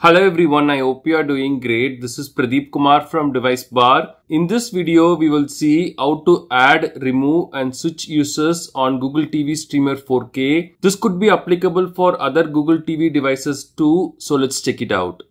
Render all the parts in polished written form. Hello everyone, I hope you are doing great. This is Pradeep Kumar from Device Bar. In this video, we will see how to add, remove and switch users on Google TV Streamer 4K. This could be applicable for other Google TV devices too, so let's check it out.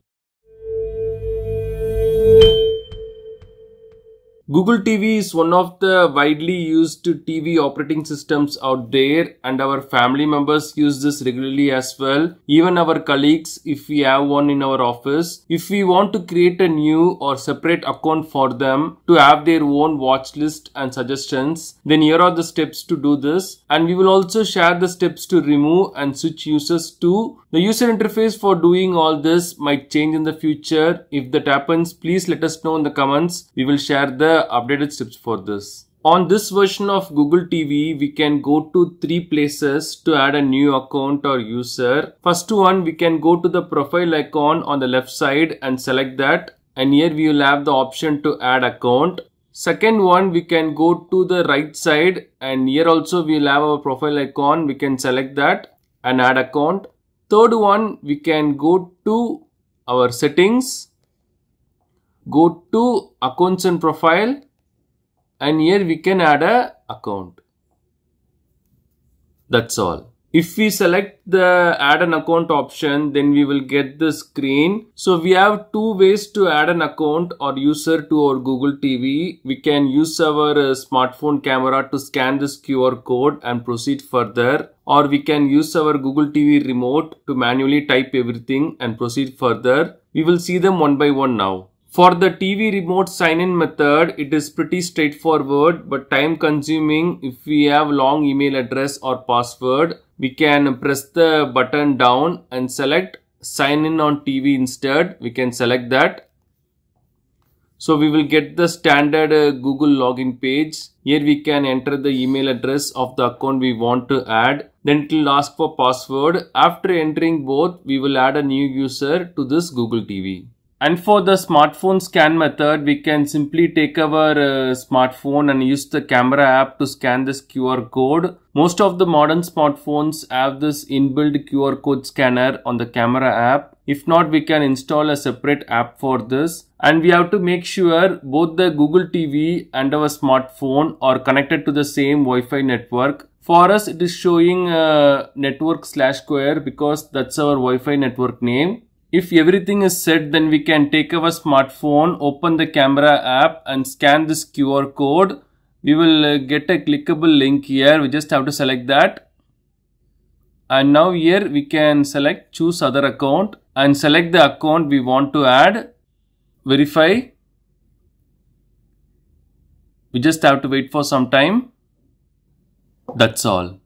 Google TV is one of the widely used TV operating systems out there, and our family members use this regularly as well, even our colleagues if we have one in our office. If we want to create a new or separate account for them to have their own watch list and suggestions, then here are the steps to do this, and we will also share the steps to remove and switch users too. The user interface for doing all this might change in the future. If that happens, please let us know in the comments. We will share the updated steps for this. On this version of Google TV, we can go to three places to add a new account or user. First one, we can go to the profile icon on the left side and select that, and here we will have the option to add account. Second one, we can go to the right side and here also we will have our profile icon. We can select that and add account. Third one, we can go to our settings, go to accounts and profile, and here we can add a account. That's all. If we select the add an account option, then we will get the screen. So we have two ways to add an account or user to our Google TV. We can use our smartphone camera to scan this QR code and proceed further, or we can use our Google TV remote to manually type everything and proceed further. We will see them one by one now. For the TV remote sign-in method, it is pretty straightforward but time-consuming. If we have long email address or password, we can press the button down and select sign in on TV instead. We can select that. So we will get the standard Google login page. Here we can enter the email address of the account we want to add. Then it will ask for password. After entering both, we will add a new user to this Google TV. And for the smartphone scan method, we can simply take our smartphone and use the camera app to scan this QR code. Most of the modern smartphones have this inbuilt QR code scanner on the camera app. If not, we can install a separate app for this. And we have to make sure both the Google TV and our smartphone are connected to the same Wi-Fi network. For us, it is showing network/square because that's our Wi-Fi network name. If everything is set, then we can take our smartphone, open the camera app and scan this QR code. We will get a clickable link here. We just have to select that. And now here we can select choose other account and select the account we want to add. Verify. We just have to wait for some time. That's all.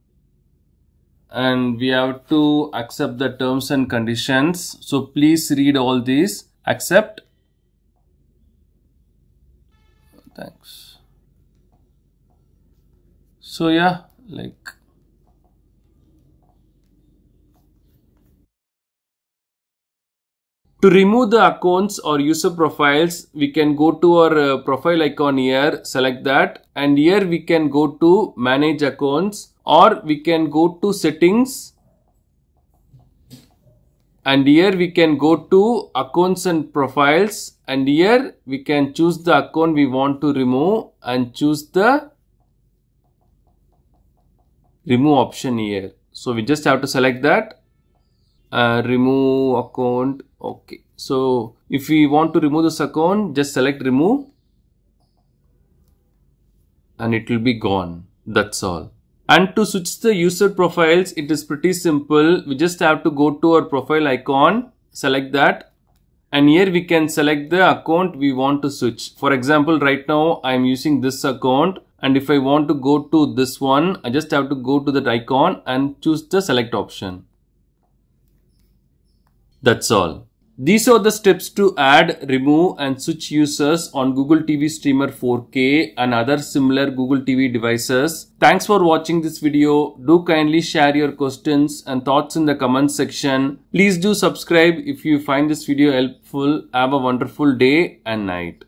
And we have to accept the terms and conditions. So please read all these. Accept. Thanks. So yeah, like. To remove the accounts or user profiles, we can go to our profile icon here, select that, and here we can go to manage accounts, or we can go to settings, and here we can go to accounts and profiles, and here we can choose the account we want to remove and choose the remove option here. So we just have to select that. Remove account. Okay, so if we want to remove this account, just select remove and it will be gone. That's all. And to switch the user profiles, it is pretty simple. We just have to go to our profile icon, select that, and here we can select the account we want to switch. For example, right now I am using this account, and if I want to go to this one, I just have to go to that icon and choose the select option. That's all. These are the steps to add, remove and switch users on Google TV Streamer 4K and other similar Google TV devices. Thanks for watching this video. Do kindly share your questions and thoughts in the comments section. Please do subscribe if you find this video helpful. Have a wonderful day and night.